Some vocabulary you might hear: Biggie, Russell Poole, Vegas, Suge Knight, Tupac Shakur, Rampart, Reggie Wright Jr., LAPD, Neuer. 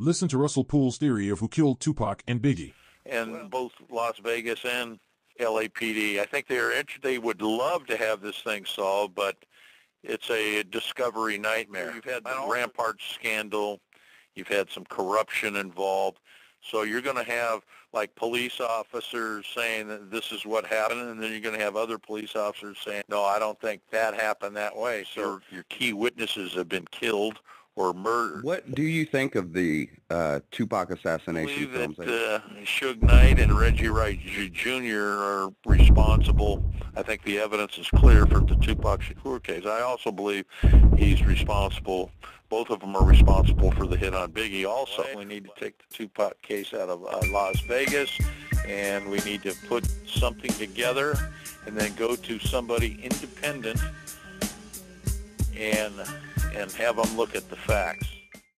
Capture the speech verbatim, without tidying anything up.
Listen to Russell Poole's theory of who killed Tupac and Biggie. And both Las Vegas and L A P D, I think they're they would love to have this thing solved, but it's a discovery nightmare. You've had the Rampart scandal. You've had some corruption involved. So you're going to have, like, police officers saying that this is what happened, and then you're going to have other police officers saying, no, I don't think that happened that way. So your, your key witnesses have been killed or murdered. What do you think of the uh, Tupac assassination films? I believe that uh, Suge Knight and Reggie Wright Junior are responsible. I think the evidence is clear for the Tupac Shakur case. I also believe he's responsible. Both of them are responsible for the hit on Biggie also. We need to take the Tupac case out of uh, Las Vegas, and we need to put something together and then go to somebody independent and... and have them look at the facts.